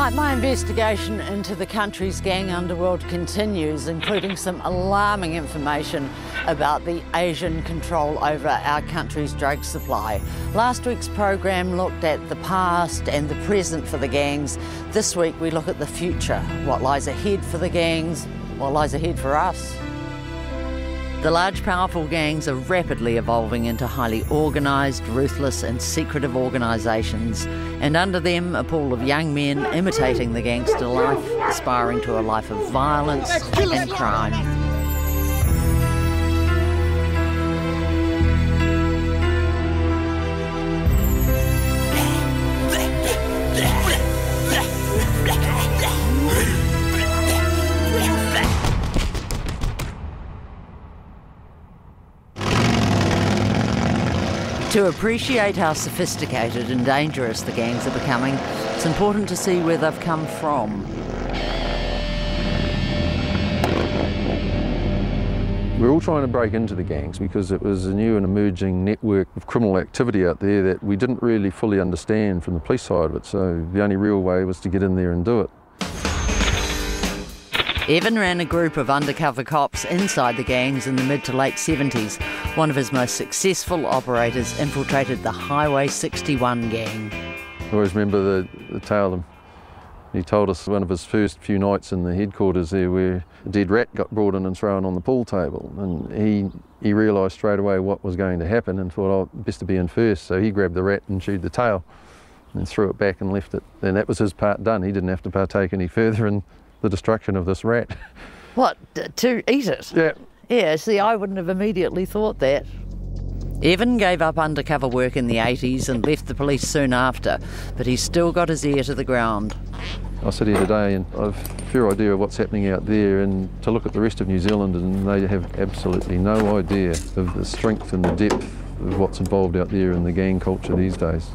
Tonight, my investigation into the country's gang underworld continues, including some alarming information about the Asian control over our country's drug supply. Last week's program looked at the past and the present for the gangs. This week, we look at the future, what lies ahead for the gangs, what lies ahead for us. The large, powerful gangs are rapidly evolving into highly organised, ruthless and secretive organisations, and under them a pool of young men imitating the gangster life, aspiring to a life of violence and crime. To appreciate how sophisticated and dangerous the gangs are becoming, it's important to see where they've come from. We're all trying to break into the gangs because it was a new and emerging network of criminal activity out there that we didn't really fully understand from the police side of it, so the only real way was to get in there and do it. Evan ran a group of undercover cops inside the gangs in the mid to late 70s. One of his most successful operators infiltrated the Highway 61 gang. I always remember the tale of, he told us one of his first few nights in the headquarters there where a dead rat got brought in and thrown on the pool table, and he realised straight away what was going to happen and thought, oh, best to be in first, so he grabbed the rat and chewed the tail and threw it back and left it, and that was his part done. He didn't have to partake any further in the destruction of this rat. What, to eat it? Yeah. Yeah, see, I wouldn't have immediately thought that. Evan gave up undercover work in the 80s and left the police soon after, but he's still got his ear to the ground. I sit here today and I've a fair idea of what's happening out there, and to look at the rest of New Zealand and they have absolutely no idea of the strength and the depth of what's involved out there in the gang culture these days.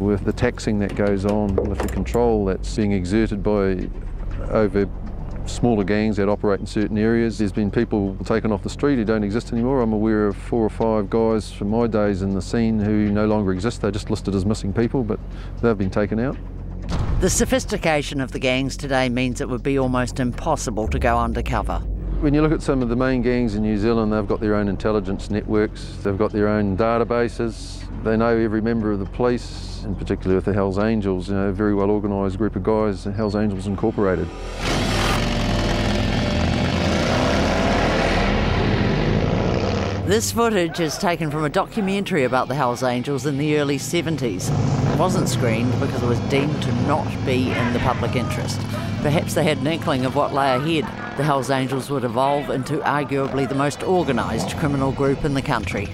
With the taxing that goes on, with the control that's being exerted by over smaller gangs that operate in certain areas. There's been people taken off the street who don't exist anymore. I'm aware of 4 or 5 guys from my days in the scene who no longer exist. They're just listed as missing people, but they've been taken out. The sophistication of the gangs today means it would be almost impossible to go undercover. When you look at some of the main gangs in New Zealand, they've got their own intelligence networks, they've got their own databases, they know every member of the police, in particular with the Hells Angels, you know, a very well organised group of guys, the Hells Angels Incorporated. This footage is taken from a documentary about the Hells Angels in the early 70s. It wasn't screened because it was deemed to not be in the public interest. Perhaps they had an inkling of what lay ahead. The Hells Angels would evolve into arguably the most organised criminal group in the country.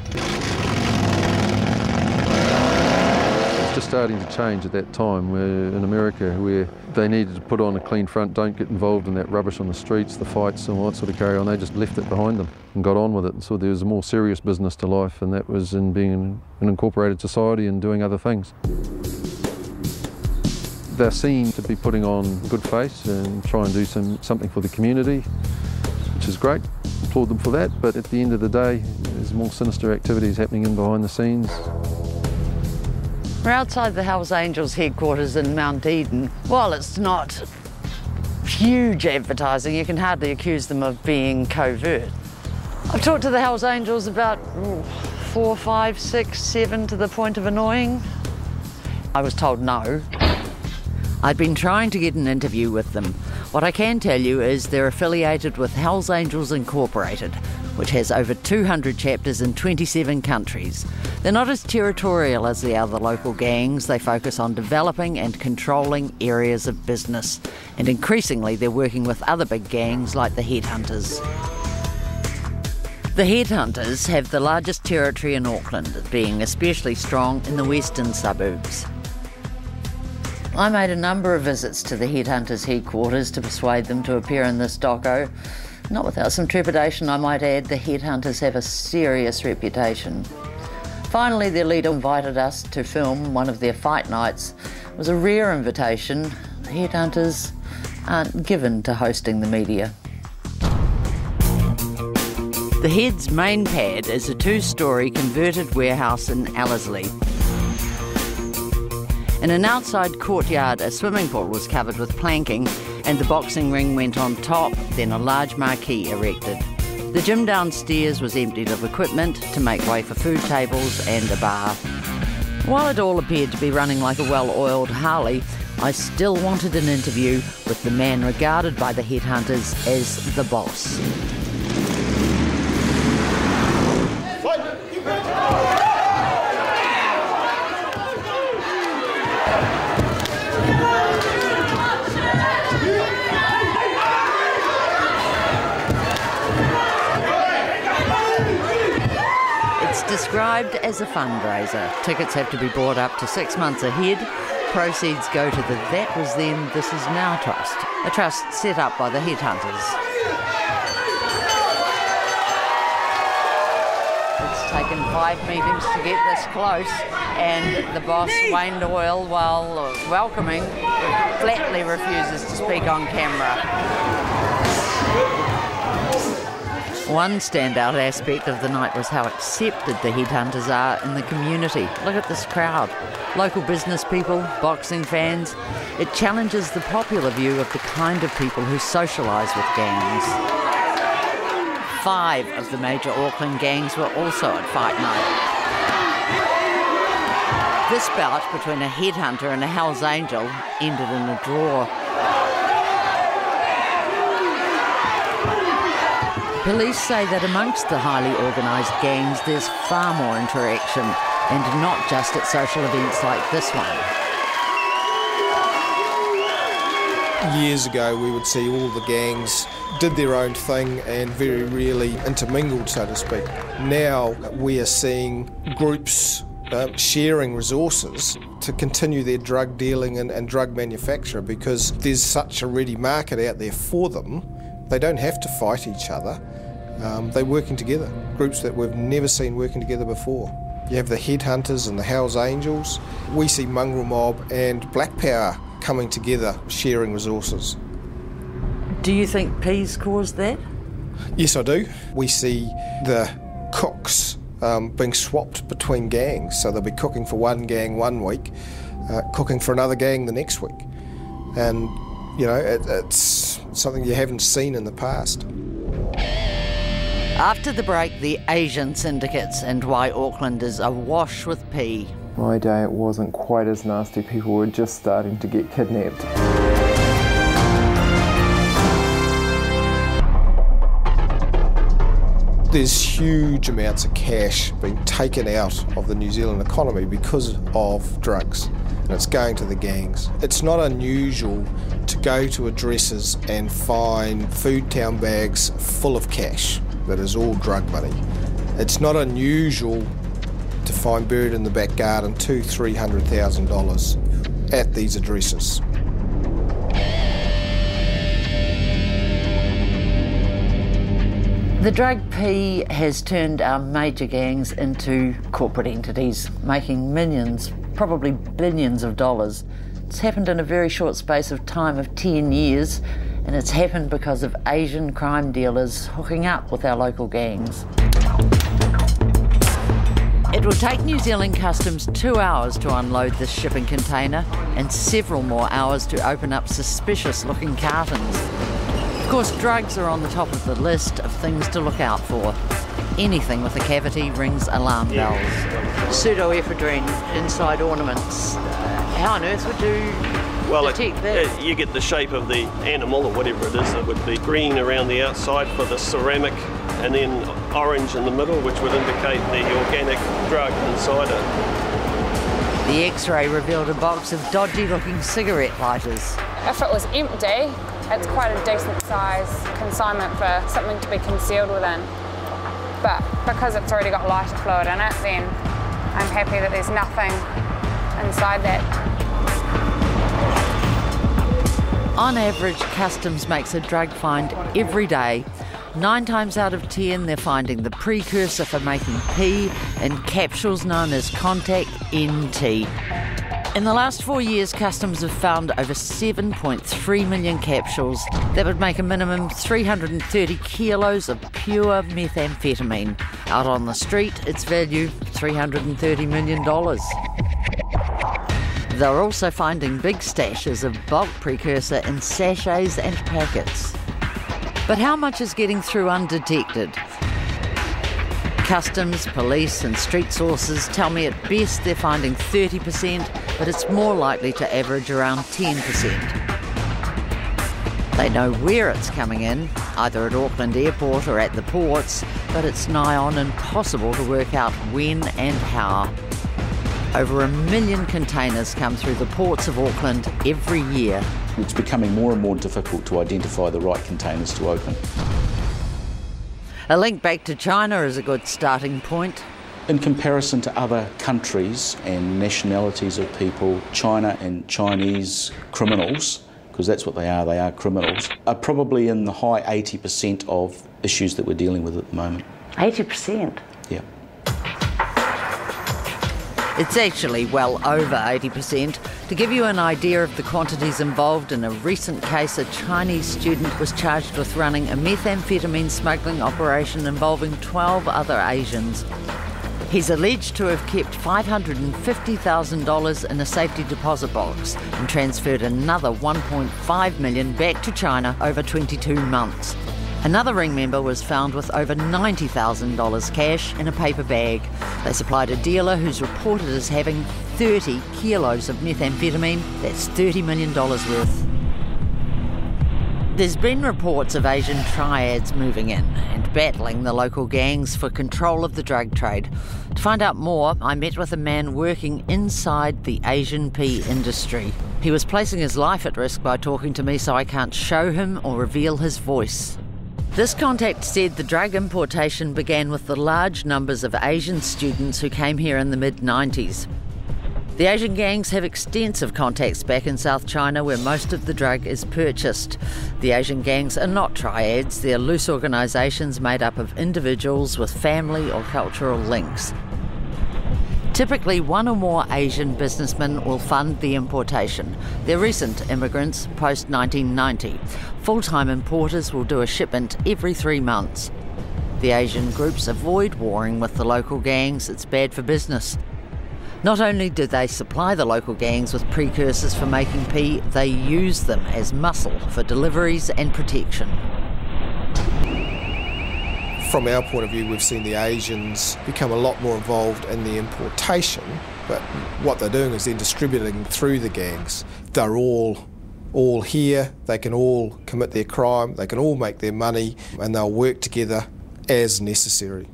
It's just starting to change at that time where, in America, where they needed to put on a clean front, don't get involved in that rubbish on the streets, the fights and all that sort of carry on. They just left it behind them and got on with it. And so there was a more serious business to life, and that was in being an incorporated society and doing other things. They're seen to be putting on good face and try and do something for the community, which is great. Applaud them for that, but at the end of the day, there's more sinister activities happening in behind the scenes. We're outside the Hells Angels headquarters in Mount Eden. While it's not huge advertising, you can hardly accuse them of being covert. I've talked to the Hells Angels about 4, 5, 6, 7 to the point of annoying. I was told no. I'd been trying to get an interview with them. What I can tell you is they're affiliated with Hells Angels Incorporated, which has over 200 chapters in 27 countries. They're not as territorial as the other local gangs. They focus on developing and controlling areas of business. And increasingly, they're working with other big gangs like the Headhunters. The Headhunters have the largest territory in Auckland, being especially strong in the western suburbs. I made a number of visits to the Headhunters headquarters to persuade them to appear in this doco. Not without some trepidation, I might add. The Headhunters have a serious reputation. Finally, their leader invited us to film one of their fight nights. It was a rare invitation. The Headhunters aren't given to hosting the media. The Head's main pad is a 2-storey converted warehouse in Allersley. In an outside courtyard, a swimming pool was covered with planking and the boxing ring went on top, then a large marquee erected. The gym downstairs was emptied of equipment to make way for food tables and a bar. While it all appeared to be running like a well-oiled Harley, I still wanted an interview with the man regarded by the headhunters as the boss. Described as a fundraiser. Tickets have to be bought up to 6 months ahead. Proceeds go to the That Was Then, This Is Now Trust, a trust set up by the headhunters. It's taken 5 meetings to get this close, and the boss, Wayne Doyle, while welcoming, flatly refuses to speak on camera. One standout aspect of the night was how accepted the headhunters are in the community. Look at this crowd. Local business people, boxing fans. It challenges the popular view of the kind of people who socialise with gangs. 5 of the major Auckland gangs were also at fight night. This bout between a headhunter and a Hells Angel ended in a draw. Police say that amongst the highly organised gangs, there's far more interaction, and not just at social events like this one. Years ago, we would see all the gangs did their own thing and very rarely intermingled, so to speak. Now we are seeing groups sharing resources to continue their drug dealing and drug manufacture, because there's such a ready market out there for them. They don't have to fight each other, they're working together. Groups that we've never seen working together before. You have the Headhunters and the Hells Angels. We see Mongrel Mob and Black Power coming together, sharing resources. Do you think P's caused that? Yes, I do. We see the cooks being swapped between gangs, so they'll be cooking for one gang one week, cooking for another gang the next week. And, you know, it's something you haven't seen in the past. After the break, the Asian syndicates and why Auckland is awash with pee. My day, it wasn't quite as nasty. People were just starting to get kidnapped. There's huge amounts of cash being taken out of the New Zealand economy because of drugs, and it's going to the gangs. It's not unusual to go to addresses and find food town bags full of cash that is all drug money. It's not unusual to find buried in the back garden $200,000 to $300,000 at these addresses. The drug P has turned our major gangs into corporate entities, making millions, probably billions of dollars. It's happened in a very short space of time of 10 years, and it's happened because of Asian crime dealers hooking up with our local gangs. It will take New Zealand Customs 2 hours to unload this shipping container and several more hours to open up suspicious-looking cartons. Of course, drugs are on the top of the list of things to look out for. Anything with a cavity rings alarm bells. Pseudoephedrine inside ornaments. How on earth would you detect that? You get the shape of the animal or whatever it is. It would be green around the outside for the ceramic, and then orange in the middle, which would indicate the organic drug inside it. The X-ray revealed a box of dodgy-looking cigarette lighters. If it was empty, it's quite a decent size consignment for something to be concealed within. But because it's already got lighter fluid in it, then I'm happy that there's nothing inside that. On average, Customs makes a drug find every day. 9 times out of 10, they're finding the precursor for making pee in capsules known as Contact NT. In the last 4 years, Customs have found over 7.3 million capsules that would make a minimum 330 kilos of pure methamphetamine. Out on the street, its value $330 million. They're also finding big stashes of bulk precursor in sachets and packets. But how much is getting through undetected? Customs, police and street sources tell me at best they're finding 30%, but it's more likely to average around 10%. They know where it's coming in, either at Auckland Airport or at the ports, but it's nigh on impossible to work out when and how. Over 1 million containers come through the ports of Auckland every year. It's becoming more and more difficult to identify the right containers to open. A link back to China is a good starting point. In comparison to other countries and nationalities of people, China and Chinese criminals, because that's what they are criminals, are probably in the high 80% of issues that we're dealing with at the moment. 80%? Yeah. It's actually well over 80%. To give you an idea of the quantities involved, in a recent case, a Chinese student was charged with running a methamphetamine smuggling operation involving 12 other Asians. He's alleged to have kept $550,000 in a safety deposit box and transferred another $1.5 million back to China over 22 months. Another ring member was found with over $90,000 cash in a paper bag. They supplied a dealer who's reported as having 30 kilos of methamphetamine. That's $30 million worth. There's been reports of Asian triads moving in and battling the local gangs for control of the drug trade. To find out more, I met with a man working inside the Asian pea industry. He was placing his life at risk by talking to me, so I can't show him or reveal his voice. This contact said the drug importation began with the large numbers of Asian students who came here in the mid-90s. The Asian gangs have extensive contacts back in South China where most of the drug is purchased. The Asian gangs are not triads, they're loose organisations made up of individuals with family or cultural links. Typically, one or more Asian businessmen will fund the importation. They're recent immigrants post-1990. Full-time importers will do a shipment every 3 months. The Asian groups avoid warring with the local gangs. It's bad for business. Not only do they supply the local gangs with precursors for making pea, they use them as muscle for deliveries and protection. From our point of view, we've seen the Asians become a lot more involved in the importation, but what they're doing is they're distributing through the gangs. They're all here, they can all commit their crime, they can all make their money, and they'll work together as necessary.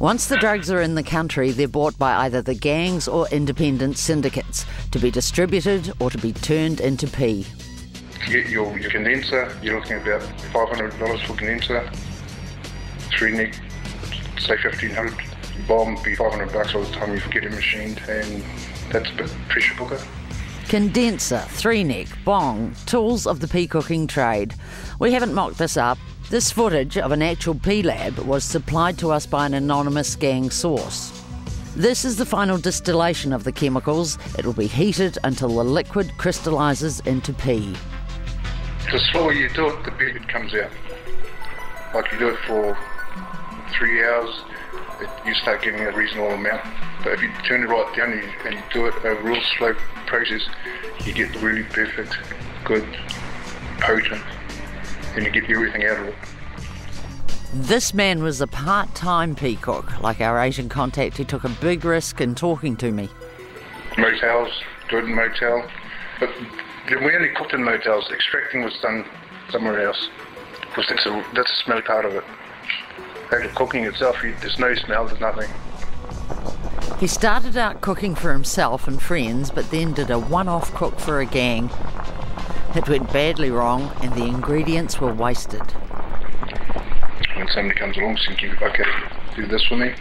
Once the drugs are in the country, they're bought by either the gangs or independent syndicates to be distributed or to be turned into pea. To get your condenser, you're looking at about $500 for condenser. 3 neck, say 1,500, bomb be $500 all the time you get it machined, and that's a bit pressure cooker. Condenser, 3 neck, bong, tools of the pea cooking trade. We haven't mocked this up. This footage of an actual pea lab was supplied to us by an anonymous gang source. This is the final distillation of the chemicals. It will be heated until the liquid crystallises into pea. The slower you do it, the better it comes out. Like you do it for 3 hours, you start getting a reasonable amount. But if you turn it right down and you do it a real slow process, you get the really perfect, good, potent, and you get everything out of it. This man was a part-time pea cook. Like our Asian contact, he took a big risk in talking to me. Motels, good motel, but we only cooked in motels. Extracting was done somewhere else, because that's the smelly part of it. The cooking itself, there's no smell, there's nothing. He started out cooking for himself and friends, but then did a one-off cook for a gang. It went badly wrong, and the ingredients were wasted. When somebody comes along, so you go, okay, do this for me,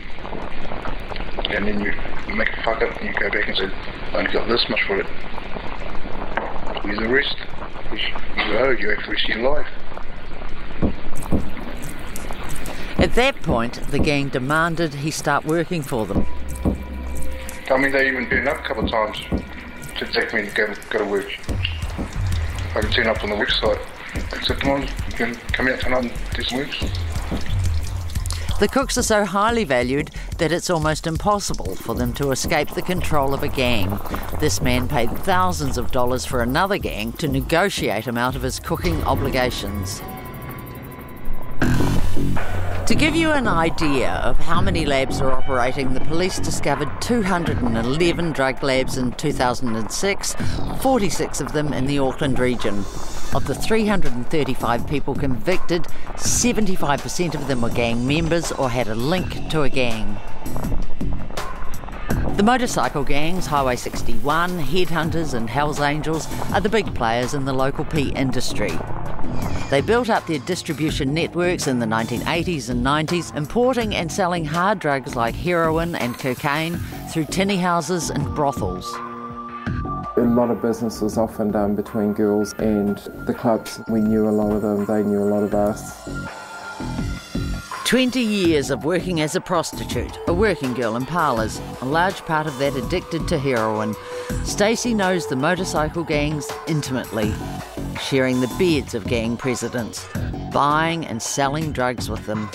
and then you make a fuck up, and you go back and say, I only got this much for it. Here's the rest. You go, oh, you actually see life. At that point, the gang demanded he start working for them. I mean, they even burned up a couple of times to take me to go to work. I can turn up on the website. I said, come on, you can come out tonight and do some work. The cooks are so highly valued that it's almost impossible for them to escape the control of a gang. This man paid thousands of dollars for another gang to negotiate him out of his cooking obligations. To give you an idea of how many labs are operating, the police discovered 211 drug labs in 2006, 46 of them in the Auckland region. Of the 335 people convicted, 75% of them were gang members or had a link to a gang. The motorcycle gangs, Highway 61, Headhunters and Hells Angels, are the big players in the local pea industry. They built up their distribution networks in the 1980s and 90s, importing and selling hard drugs like heroin and cocaine through tinny houses and brothels. A lot of business was often done between girls and the clubs. We knew a lot of them, they knew a lot of us. 20 years of working as a prostitute, a working girl in parlours, a large part of that addicted to heroin. Stacey knows the motorcycle gangs intimately, sharing the beds of gang presidents, buying and selling drugs with them.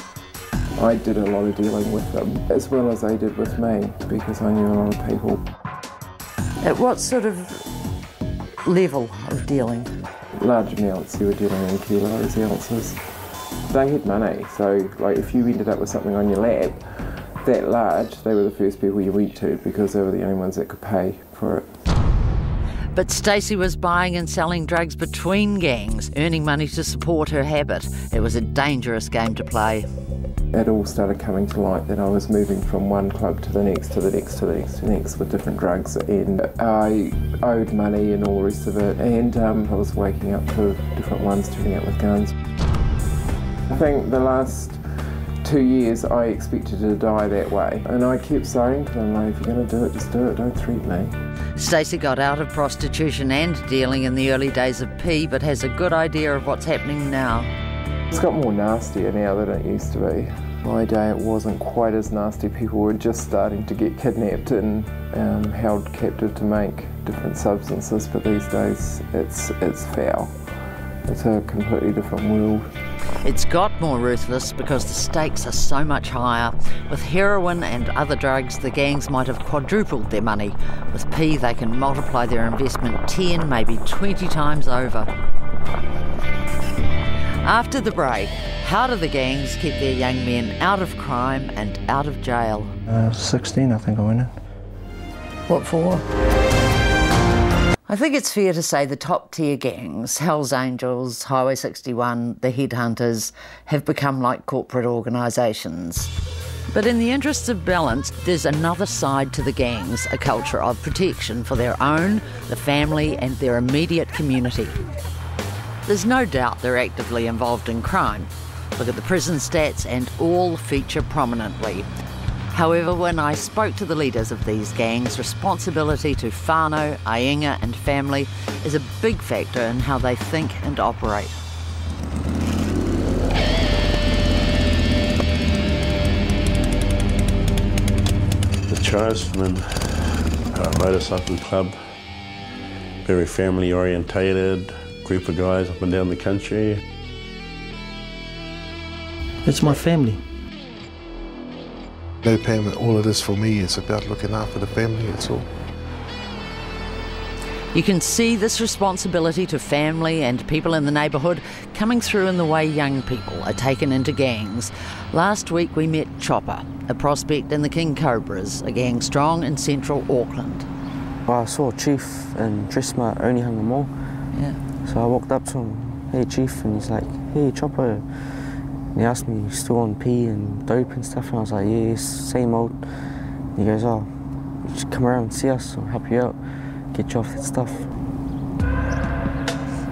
I did a lot of dealing with them, as well as they did with me, because I knew a lot of people. At what sort of level of dealing? Large amounts, you were dealing in kilos, ounces. They had money, so like if you ended up with something on your lap that large, they were the first people you went to because they were the only ones that could pay for it. But Stacey was buying and selling drugs between gangs, earning money to support her habit. It was a dangerous game to play. It all started coming to light that I was moving from one club to the next, to the next, to the next, to the next with different drugs, and I owed money and all the rest of it, and I was waking up to different ones, turning out with guns. I think the last 2 years I expected to die that way, and I kept saying to them, like, if you're going to do it, just do it, don't threaten me. Stacey got out of prostitution and dealing in the early days of pea, but has a good idea of what's happening now. It's got more nastier now than it used to be. My day it wasn't quite as nasty. People were just starting to get kidnapped and held captive to make different substances, but these days it's foul. It's a completely different world. It's got more ruthless because the stakes are so much higher. With heroin and other drugs, the gangs might have quadrupled their money. With pea, they can multiply their investment 10, maybe 20 times over. After the break, how do the gangs keep their young men out of crime and out of jail? 16, I think I went in. What for? I think it's fair to say the top-tier gangs, Hells Angels, Highway 61, the Headhunters, have become like corporate organisations. But in the interests of balance, there's another side to the gangs, a culture of protection for their own, the family and their immediate community. There's no doubt they're actively involved in crime. Look at the prison stats and all feature prominently. However, when I spoke to the leaders of these gangs, responsibility to whānau, ainga and family is a big factor in how they think and operate. The Charleston Motorcycle Club, very family orientated, group of guys up and down the country. It's my family. No payment, all it is for me is about looking after the family, that's all. You can see this responsibility to family and people in the neighbourhood coming through in the way young people are taken into gangs. Last week we met Chopper, a prospect in the King Cobras, a gang strong in central Auckland. I saw Chief in Dressma at Onehanga Mall. Yeah. So I walked up to him, hey Chief, and he's like, hey Chopper. And he asked me, still on pee and dope and stuff? And I was like, yeah, same old. And he goes, oh, just come around and see us, I'll help you out, get you off that stuff.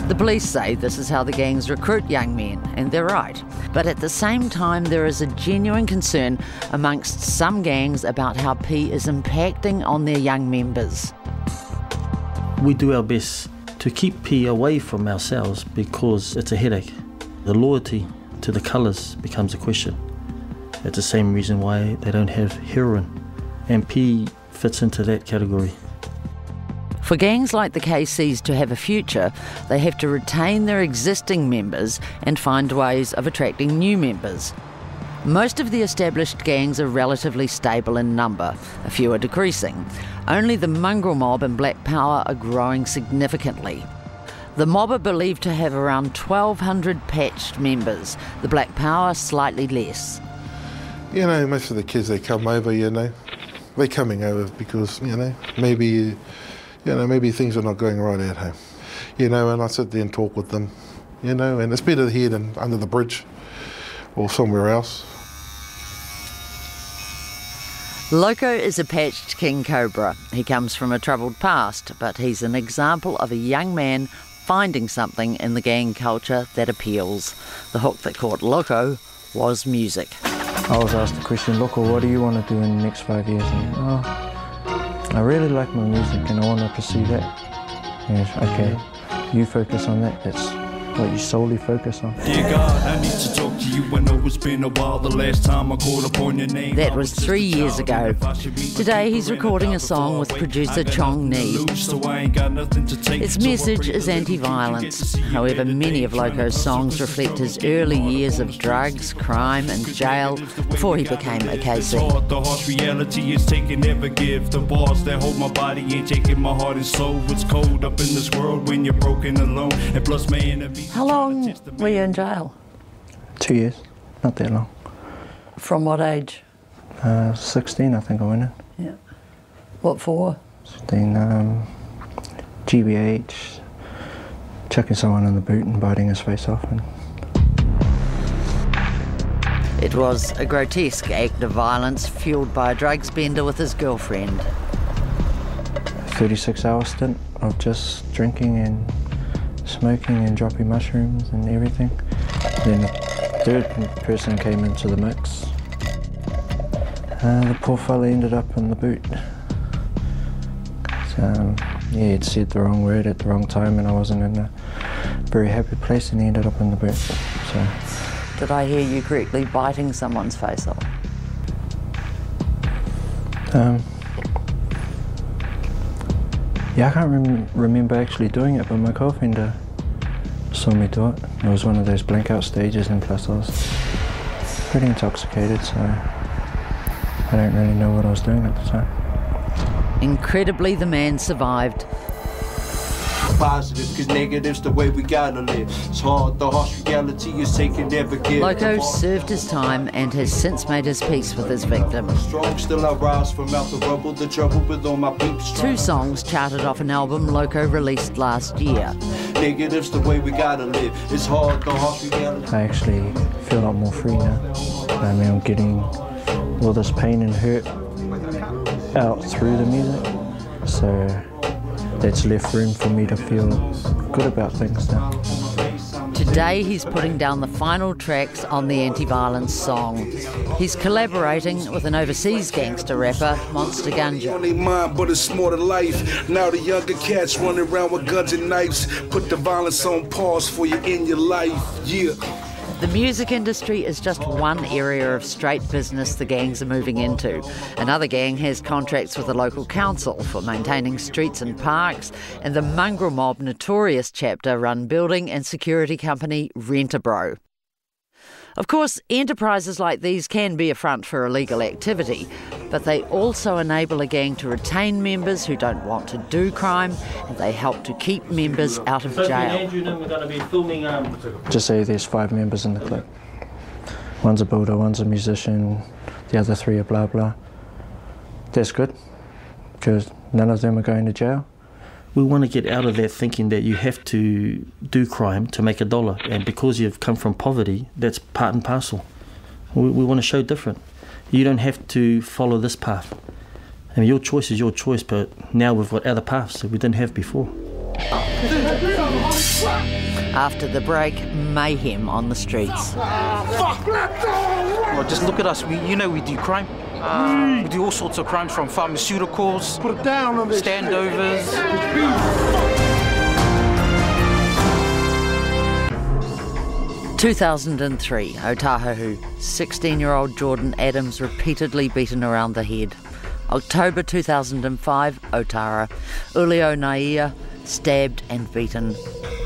The police say this is how the gangs recruit young men, and they're right. But at the same time, there is a genuine concern amongst some gangs about how pee is impacting on their young members. We do our best to keep pee away from ourselves because it's a headache. The loyalty to the colours becomes a question. That's the same reason why they don't have heroin, and pea fits into that category. For gangs like the KCs to have a future, they have to retain their existing members and find ways of attracting new members. Most of the established gangs are relatively stable in number, a few are decreasing. Only the Mongrel Mob and Black Power are growing significantly. The Mob are believed to have around 1,200 patched members, the Black Power slightly less. You know, most of the kids that come over, you know, they're coming over because, you know, maybe things are not going right at home. You know, and I sit there and talk with them, you know, and it's better here than under the bridge or somewhere else. Loco is a patched King Cobra. He comes from a troubled past, but he's an example of a young man finding something in the gang culture that appeals. The hook that caught Loco was music. I was asked the question, Loco, what do you want to do in the next 5 years? And, oh, I really like my music and I want to pursue that. Yes, okay, you focus on that, that's what you solely focus on. Dear God, I need to talk to you. I know it's been a while, the last time I called upon your name. That was 3 years ago. Today he's recording a song with producer Chong Nee. Its message is anti-violence. However, many of Loco's songs reflect his early years of drugs, crime and jail before he became a KC. The harsh reality is taking never give. The bars that hold my body ain't taking my heart and soul. It's cold up in this world when you're broken alone. And plus my enemy. How long were you in jail? 2 years, not that long. From what age? 16, I think I went in. Yeah. What for? 16, GBH, chucking someone in the boot and biting his face off. And it was a grotesque act of violence fuelled by a drugs bender with his girlfriend. A 36-hour stint of just drinking and smoking and dropping mushrooms and everything. Then a third person came into the mix. The poor fella ended up in the boot. So, yeah, he'd said the wrong word at the wrong time and I wasn't in a very happy place and he ended up in the boot. So. Did I hear you correctly, biting someone's face off? Yeah, I can't remember actually doing it, but my girlfriend saw me do it. It was one of those blank-out stages, and plus I was pretty intoxicated, so I don't really know what I was doing at the time. Incredibly, the man survived. Positive, because negative's the way we gotta live. It's hard, the harsh reality is taken never give. Loco served his time and has since made his peace with his victim. Strong, still I rise from out the rubble, the trouble with all my peeps. 2 songs charted off an album Loco released last year. Negative's the way we gotta live. It's hard, the harsh reality. I actually feel a lot more free now. I mean, I'm getting all this pain and hurt out through the music, so that's left room for me to feel good about things now. Today he's putting down the final tracks on the anti-violence song. He's collaborating with an overseas gangster rapper, Monster Gunja. But it's more to life. Now the younger cats running around with guns and knives. Put the violence on pause for you in your life, yeah. The music industry is just one area of straight business the gangs are moving into. Another gang has contracts with the local council for maintaining streets and parks, and the Mongrel Mob notorious chapter run building and security company Rent-A-Bro. Of course, enterprises like these can be a front for illegal activity, but they also enable a gang to retain members who don't want to do crime, and they help to keep members out of jail. Just say there's 5 members in the clip. One's a builder, one's a musician, the other 3 are blah blah. That's good, because none of them are going to jail. We want to get out of that thinking that you have to do crime to make a dollar, and because you've come from poverty, that's part and parcel. We want to show different. You don't have to follow this path. I mean, your choice is your choice, but now we've got other paths that we didn't have before. After the break, mayhem on the streets. Well, just look at us. You know we do crime. We do all sorts of crimes, from pharmaceuticals, put it down on standovers. Shit. 2003, Ōtāhuhu, 16-year-old Jordan Adams repeatedly beaten around the head. October 2005, Otara, Ulio Naiya, stabbed and beaten.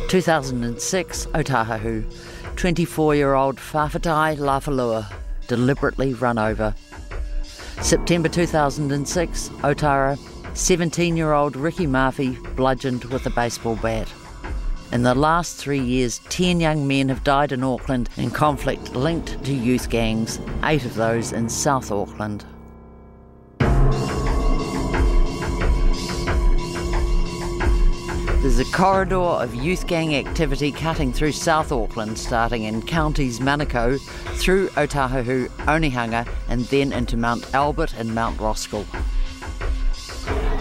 2006, Ōtāhuhu, 24-year-old Fafatai Lafalua, deliberately run over. September 2006, Otara, 17-year-old Ricky Murphy bludgeoned with a baseball bat. In the last 3 years, 10 young men have died in Auckland in conflict linked to youth gangs, 8 of those in South Auckland. There's a corridor of youth gang activity cutting through South Auckland, starting in Counties Manukau, through Ōtāhuhu, Onehanga, and then into Mount Albert and Mount Roskill.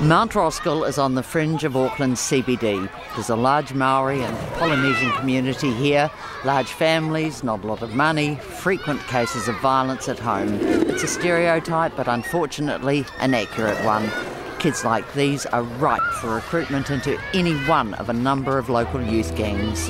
Mount Roskill is on the fringe of Auckland's CBD. There's a large Maori and Polynesian community here, large families, not a lot of money, frequent cases of violence at home. It's a stereotype, but unfortunately an accurate one. Kids like these are ripe for recruitment into any one of a number of local youth gangs.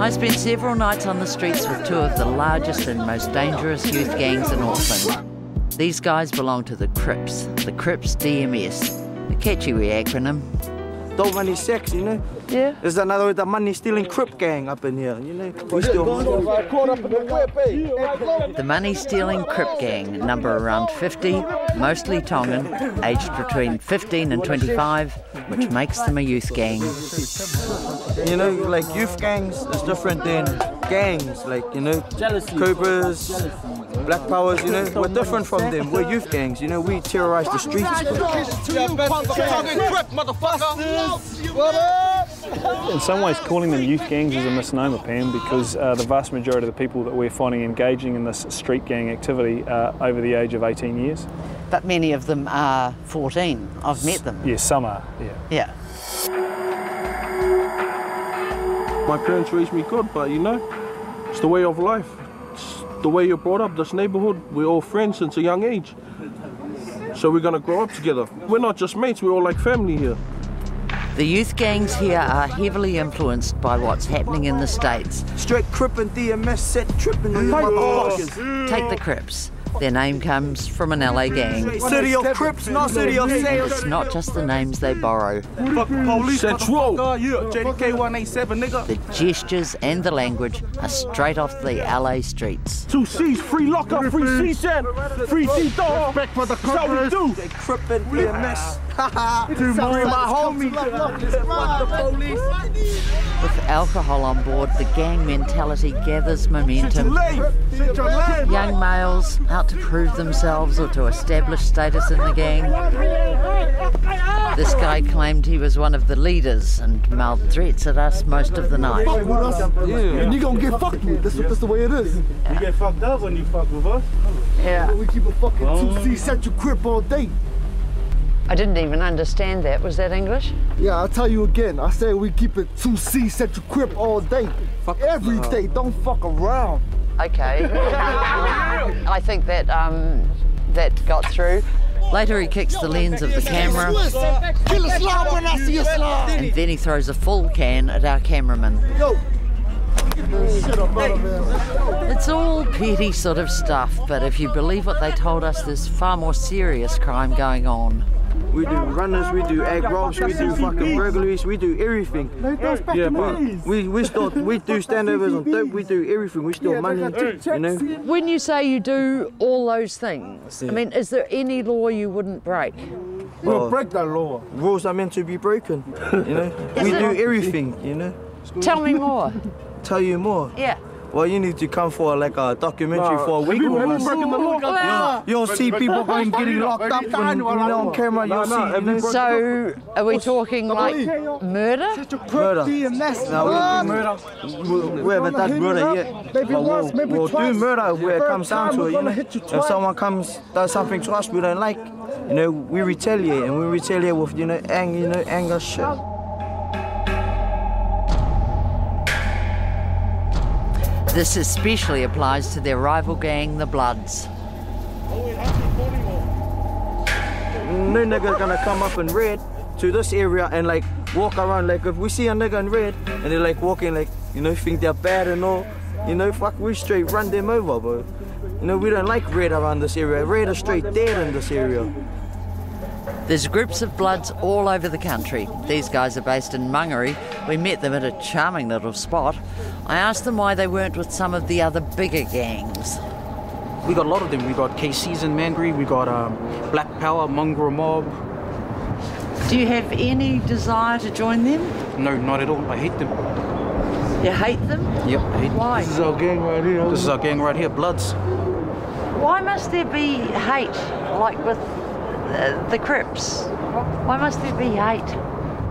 I spent several nights on the streets with 2 of the largest and most dangerous youth gangs in Auckland. These guys belong to the Crips DMS. A catchy wee acronym. Don't money sex, you know? Yeah. There's another with the money stealing Crip gang up in here, you know? We still... The money stealing Crip gang, number around 50, mostly Tongan, aged between 15 and 25, which makes them a youth gang. You know, like youth gangs is different than gangs, like, you know, Cobras, Black Powers, you know, we're different from them. We're youth gangs, you know, we terrorise the streets. In some ways, calling them youth gangs is a misnomer, Pam, because the vast majority of the people that we're finding engaging in this street gang activity are over the age of 18 years. But many of them are 14. I've met them. Yes, some are, yeah. Yeah. My parents raised me good, but, you know, it's the way of life. The way you're brought up, this neighbourhood, we're all friends since a young age. So we're going to grow up together. We're not just mates, we're all like family here. The youth gangs here are heavily influenced by what's happening in the States. Straight Crip and DMS set tripping on motherfuckers. Take the Crips. Their name comes from an LA gang. City of Crips, not City of Sales. It's not just the names they borrow. The gestures and the language are straight off the LA streets. 2 C's, free locker, free CSAN, free C-Dog. Back for the Cobras. They Crip and DMS. To my homies. With alcohol on board, the gang mentality gathers momentum. Young males out to prove themselves or to establish status in the gang. This guy claimed he was one of the leaders and mouthed threats at us most of the night. Fuck with us, and you're gonna get fucked with. That's the way it is. Yeah. You get fucked up when you fuck with us. Yeah. We keep a fucking 2C central Crip all day. I didn't even understand that. Was that English? Yeah, I'll tell you again. I say we keep it 2C central Crip all day. Fuck every day. Don't fuck around. Okay. I think that that got through. Later he kicks the lens of the camera. And then he throws a full can at our cameraman. It's all petty sort of stuff, but if you believe what they told us, there's far more serious crime going on. We do runners, we do egg robs, we do fucking burglaries, we do everything. Yeah, but we do standovers on dope, we do everything, we steal money, you know. When you say you do all those things, I mean, is there any law you wouldn't break? We don't break that law. Rules are meant to be broken, you know. We do everything, you know. Tell me more. Tell you more? Yeah. Well, you need to come for like a documentary for a week. You'll see people going getting locked up and on camera. So, are we talking like murder? Murder. No, we haven't done murder yet. We'll do murder where it comes down to it. You know? If someone does something to us we don't like, you know, we retaliate, and we retaliate with, you know, anger shit. This especially applies to their rival gang, the Bloods. No nigga's gonna come up in red to this area and like walk around like if we see a nigga in red and they're like walking like, you know, think they're bad and all, you know, fuck, we straight run them over, bro. You know, we don't like red around this area. Red are straight dead in this area. There's groups of Bloods all over the country. These guys are based in Mangaree. We met them at a charming little spot. I asked them why they weren't with some of the other bigger gangs. We got a lot of them. We got KC's in Mangaree. We got Black Power, Mongrel Mob. Do you have any desire to join them? No, not at all. I hate them. You hate them? Yep, I hate them. Why? This is our gang right here. This is our gang right here, Bloods. Why must there be hate, like with the Crips? Why must there be hate?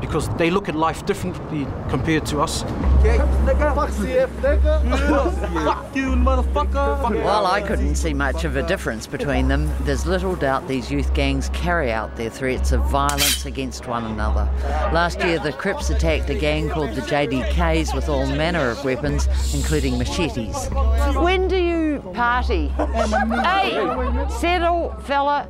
Because they look at life differently compared to us. While I couldn't see much of a difference between them, there's little doubt these youth gangs carry out their threats of violence against one another. Last year, the Crips attacked a gang called the JDKs with all manner of weapons, including machetes. When do you party? Hey, settle, fella.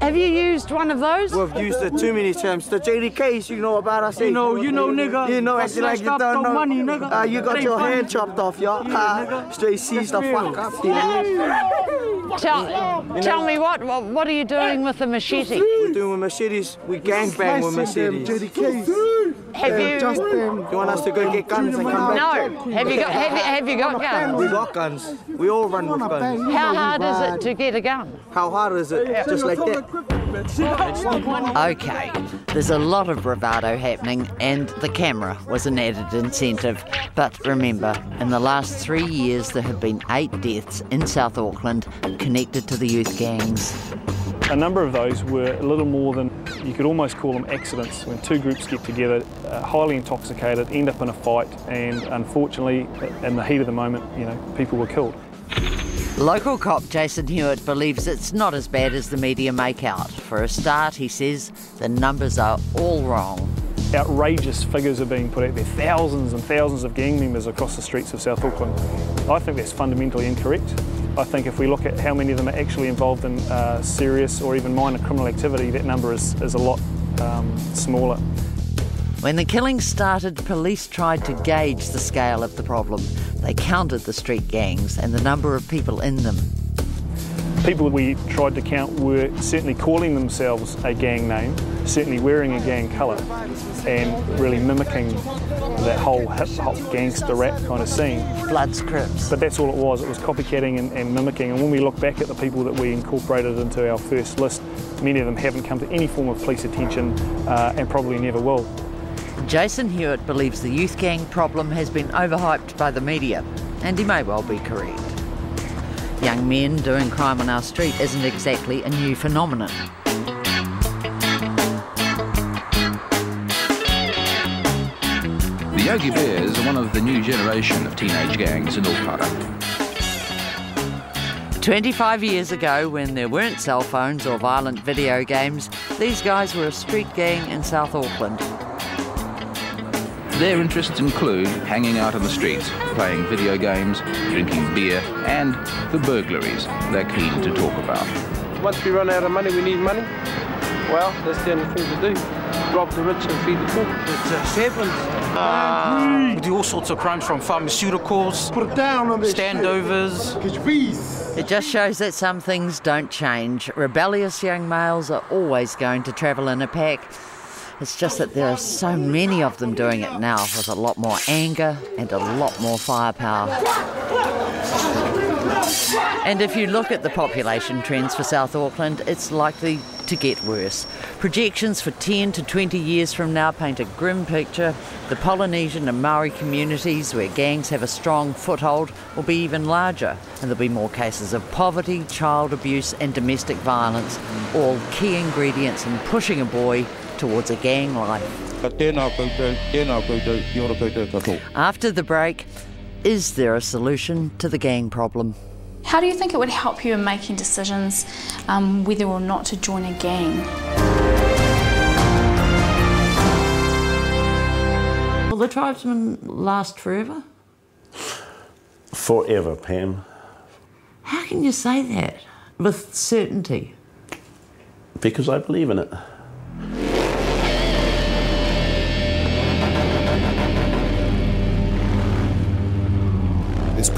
Have you used one of those? We've used it too many times. The JDKs, you know about us. You know, nigga. You know, it's like you don't know. Money, you got your hand chopped off, y'all. Straight seized the fuck up. Tell me, what are you doing with the machete? We're doing machetes. We gangbang with machetes. JDKs. You want us to go get guns and come back? No. Have you got guns? We got guns. We all run with guns. How hard is it to get a gun? How hard is it? Yeah. Just like that. Okay. There's a lot of bravado happening, and the camera was an added incentive. But remember, in the last 3 years, there have been 8 deaths in South Auckland connected to the youth gangs. A number of those were a little more than, you could almost call them accidents, when two groups get together, highly intoxicated, end up in a fight, and unfortunately, in the heat of the moment, you know, people were killed. Local cop Jason Hewitt believes it's not as bad as the media make out. For a start, he says, the numbers are all wrong. Outrageous figures are being put out there. Thousands and thousands of gang members across the streets of South Auckland. I think that's fundamentally incorrect. I think if we look at how many of them are actually involved in serious or even minor criminal activity, that number is a lot smaller. When the killings started, police tried to gauge the scale of the problem. They counted the street gangs and the number of people in them. People we tried to count were certainly calling themselves a gang name, certainly wearing a gang colour, and really mimicking that whole hip-hop gangster rap kind of scene. Bloods, Crips. But that's all it was copycatting and mimicking, and when we look back at the people that we incorporated into our first list, many of them haven't come to any form of police attention and probably never will. Jason Hewitt believes the youth gang problem has been overhyped by the media, and he may well be correct. Young men doing crime on our street isn't exactly a new phenomenon. The Yogi Bears are one of the new generation of teenage gangs in Ōtāhuhu. 25 years ago, when there weren't cell phones or violent video games, these guys were a street gang in South Auckland. Their interests include hanging out on the streets, playing video games, drinking beer, and the burglaries they're keen to talk about. Once we run out of money, we need money. Well, that's the only thing to do. Rob the rich and feed the poor. It just happens. We do all sorts of crimes, from pharmaceuticals, put it down on standovers. It just shows that some things don't change. Rebellious young males are always going to travel in a pack. It's just that there are so many of them doing it now with a lot more anger and a lot more firepower. And if you look at the population trends for South Auckland, it's likely to get worse. Projections for 10 to 20 years from now paint a grim picture. The Polynesian and Maori communities where gangs have a strong foothold will be even larger, and there'll be more cases of poverty, child abuse and domestic violence, all key ingredients in pushing a boy towards a gang life. After the break, is there a solution to the gang problem? How do you think it would help you in making decisions whether or not to join a gang? Will the tribesmen last forever? Forever, Pam. How can you say that with certainty? Because I believe in it.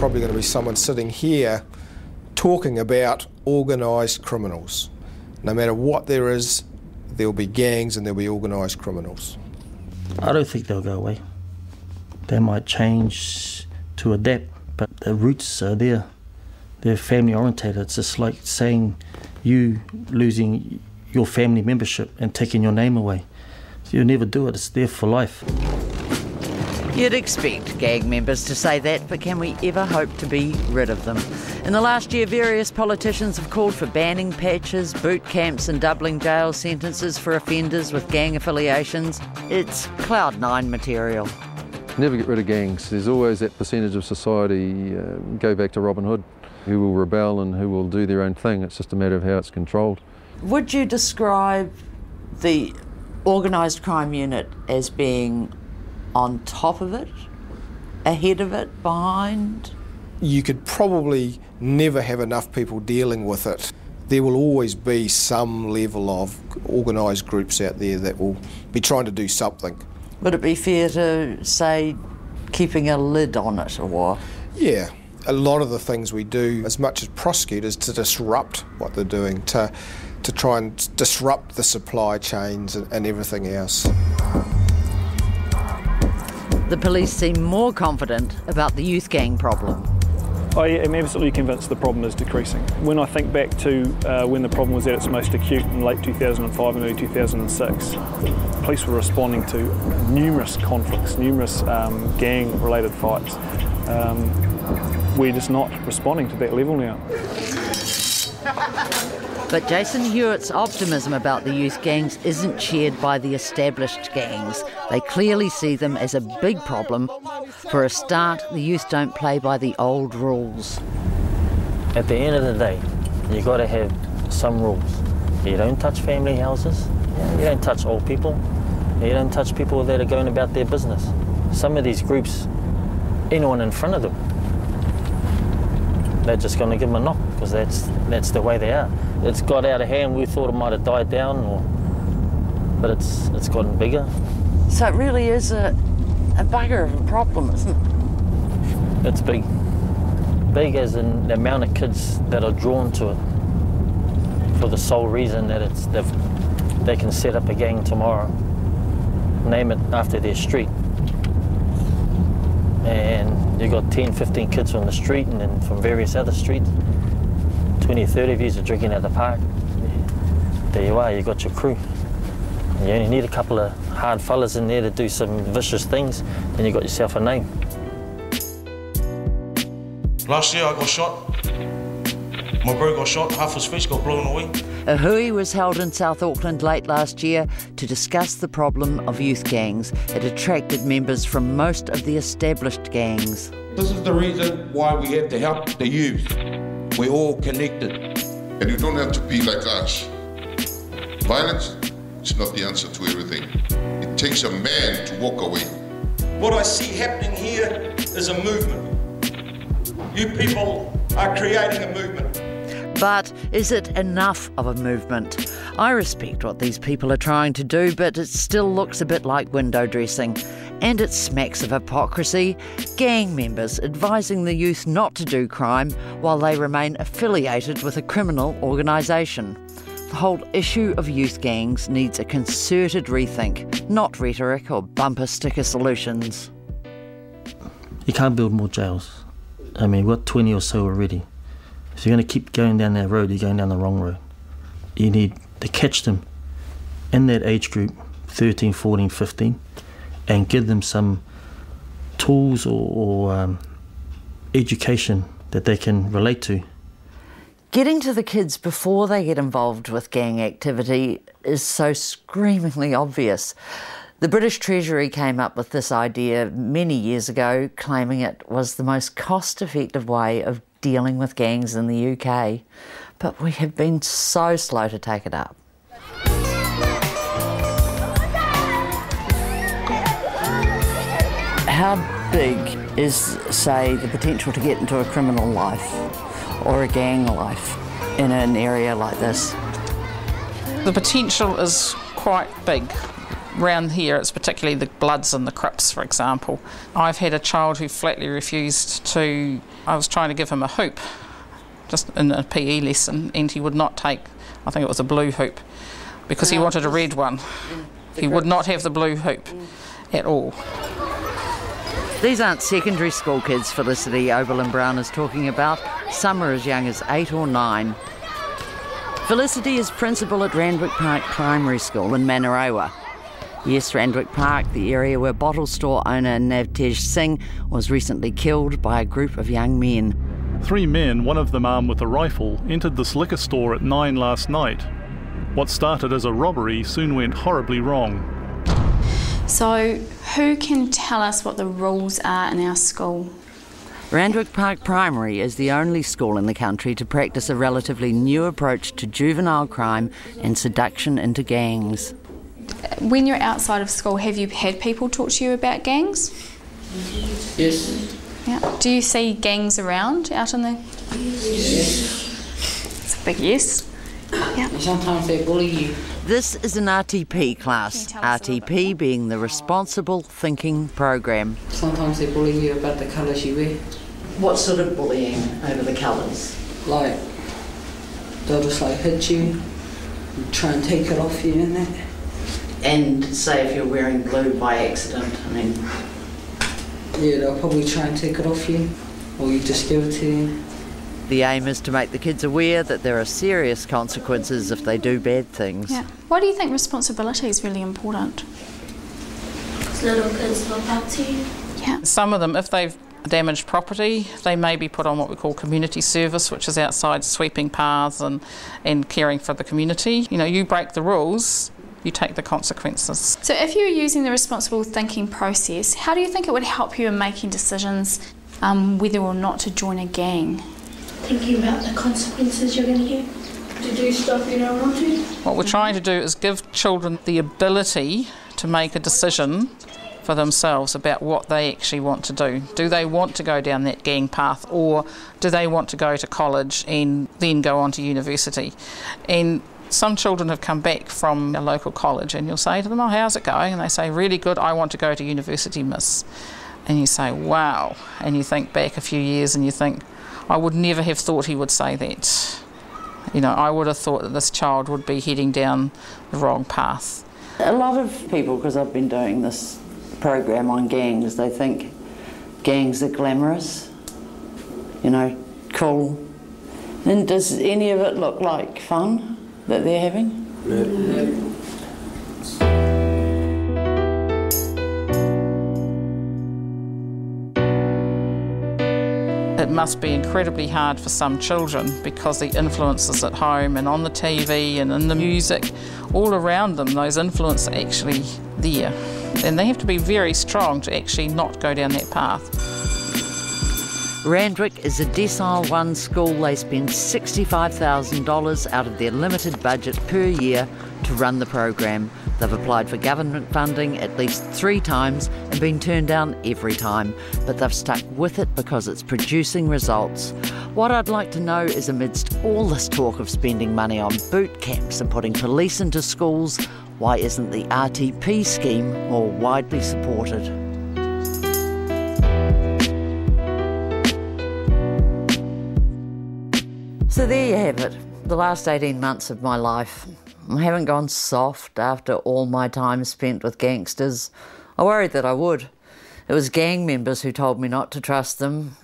probably going to be someone sitting here talking about organised criminals. No matter what there is, there'll be gangs and there'll be organised criminals. I don't think they'll go away. They might change to adapt, but the roots are there. They're family orientated. It's just like saying you losing your family membership and taking your name away. You'll never do it. It's there for life. You'd expect gang members to say that, but can we ever hope to be rid of them? In the last year, various politicians have called for banning patches, boot camps and doubling jail sentences for offenders with gang affiliations. It's cloud nine material. Never get rid of gangs. There's always that percentage of society, go back to Robin Hood, who will rebel and who will do their own thing. It's just a matter of how it's controlled. Would you describe the organised crime unit as being on top of it, ahead of it, behind? You could probably never have enough people dealing with it. There will always be some level of organised groups out there that will be trying to do something. Would it be fair to say keeping a lid on it or what? Yeah, a lot of the things we do, as much as prosecutors, to disrupt what they're doing, to try and disrupt the supply chains and everything else. The police seem more confident about the youth gang problem. I am absolutely convinced the problem is decreasing. When I think back to when the problem was at its most acute in late 2005 and early 2006, police were responding to numerous conflicts, numerous gang-related fights. We're just not responding to that level now. But Jason Hewitt's optimism about the youth gangs isn't shared by the established gangs. They clearly see them as a big problem. For a start, the youth don't play by the old rules. At the end of the day, you've got to have some rules. You don't touch family houses, you don't touch old people, you don't touch people that are going about their business. Some of these groups, anyone in front of them, they're just going to give them a knock because that's the way they are. It's got out of hand. We thought it might have died down, but it's gotten bigger. So it really is a bugger of a problem, isn't it? It's big. Big as in the amount of kids that are drawn to it for the sole reason that they can set up a gang tomorrow, name it after their street. And you've got 10, 15 kids from the street and then from various other streets. 20, 30 of yous are drinking at the park. There you are, you got your crew. And you only need a couple of hard fellas in there to do some vicious things, then you got yourself a name. Last year I got shot. My bro got shot, half his face got blown away. Ōtāhuhu was held in South Auckland late last year to discuss the problem of youth gangs. It attracted members from most of the established gangs. This is the reason why we have to help the youth. We're all connected. And you don't have to be like us. Violence is not the answer to everything. It takes a man to walk away. What I see happening here is a movement. You people are creating a movement. But is it enough of a movement? I respect what these people are trying to do, but it still looks a bit like window dressing. And it smacks of hypocrisy, gang members advising the youth not to do crime while they remain affiliated with a criminal organisation. The whole issue of youth gangs needs a concerted rethink, not rhetoric or bumper sticker solutions. You can't build more jails. I mean, we've got 20 or so already. If you're going to keep going down that road, you're going down the wrong road. You need to catch them in that age group, 13, 14, 15, and give them some tools or education that they can relate to. Getting to the kids before they get involved with gang activity is so screamingly obvious. The British Treasury came up with this idea many years ago, claiming it was the most cost-effective way of dealing with gangs in the UK. But we have been so slow to take it up. How big is, say, the potential to get into a criminal life or a gang life in an area like this? The potential is quite big. Round here, it's particularly the Bloods and the Crips, for example. I've had a child who flatly refused to I was trying to give him a hoop, just in a PE lesson, and he would not take, I think it was a blue hoop, because he wanted a red one. He would not have the blue hoop at all. These aren't secondary school kids Felicity Oberlin Brown is talking about. Some are as young as 8 or 9. Felicity is principal at Randwick Park Primary School in Manarewa. Yes, Randwick Park, the area where bottle store owner Navtej Singh was recently killed by a group of young men. 3 men, one of them armed with a rifle, entered this liquor store at 9 last night. What started as a robbery soon went horribly wrong. So, who can tell us what the rules are in our school? Randwick Park Primary is the only school in the country to practice a relatively new approach to juvenile crime and seduction into gangs. When you're outside of school, have you had people talk to you about gangs? Yes. Yeah. Do you see gangs around out in the... Yes. It's a big yes. Yeah. Sometimes they bully you. This is an RTP class, RTP being the Responsible Thinking Program. Sometimes they bully you about the colours you wear. What sort of bullying over the colours? Like, they'll just like hit you, and try and take it off you and that. And say if you're wearing blue by accident, I mean... Yeah, they'll probably try and take it off you, or you just give it to them. The aim is to make the kids aware that there are serious consequences if they do bad things. Yeah. Why do you think responsibility is really important? Because little kids look up to you. Yeah. Some of them, if they've damaged property, they may be put on what we call community service, which is outside sweeping paths and caring for the community. You know, you break the rules, you take the consequences. So if you're using the responsible thinking process, how do you think it would help you in making decisions whether or not to join a gang? Thinking about the consequences you're going to get to do stuff you don't want to. What we're trying to do is give children the ability to make a decision for themselves about what they actually want to do. Do they want to go down that gang path, or do they want to go to college and then go on to university? And some children have come back from a local college and you'll say to them, oh, how's it going? And they say, really good, I want to go to university, miss. And you say, wow. And you think back a few years and you think, I would never have thought he would say that. You know, I would have thought that this child would be heading down the wrong path. A lot of people, because I've been doing this program on gangs, they think gangs are glamorous, you know, cool. And does any of it look like fun that they're having? No. No. It must be incredibly hard for some children because the influences at home and on the TV and in the music, all around them, those influences are actually there. And they have to be very strong to actually not go down that path. Randwick is a Decile 1 school. They spend $65,000 out of their limited budget per year to run the program. They've applied for government funding at least 3 times and been turned down every time, but they've stuck with it because it's producing results. What I'd like to know is, amidst all this talk of spending money on boot camps and putting police into schools, why isn't the RTP scheme more widely supported? So there you have it, the last 18 months of my life. I haven't gone soft after all my time spent with gangsters. I worried that I would. It was gang members who told me not to trust them.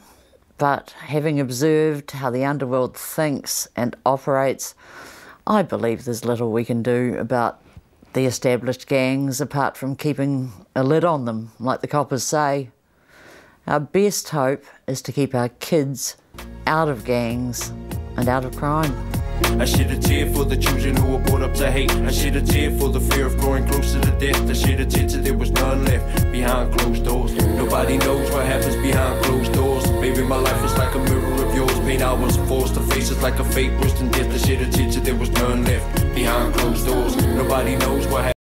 But having observed how the underworld thinks and operates, I believe there's little we can do about the established gangs apart from keeping a lid on them, like the coppers say. Our best hope is to keep our kids out of gangs and out of crime. I shed a tear for the children who were brought up to hate. I shed a tear for the fear of growing closer to death. I shed a tear till there was none left behind closed doors. Nobody knows what happens behind closed doors. Maybe my life is like a mirror of yours. Pain I was forced to face is like a fate worse than death. I shed a tear till there was none left behind closed doors. Nobody knows what happens.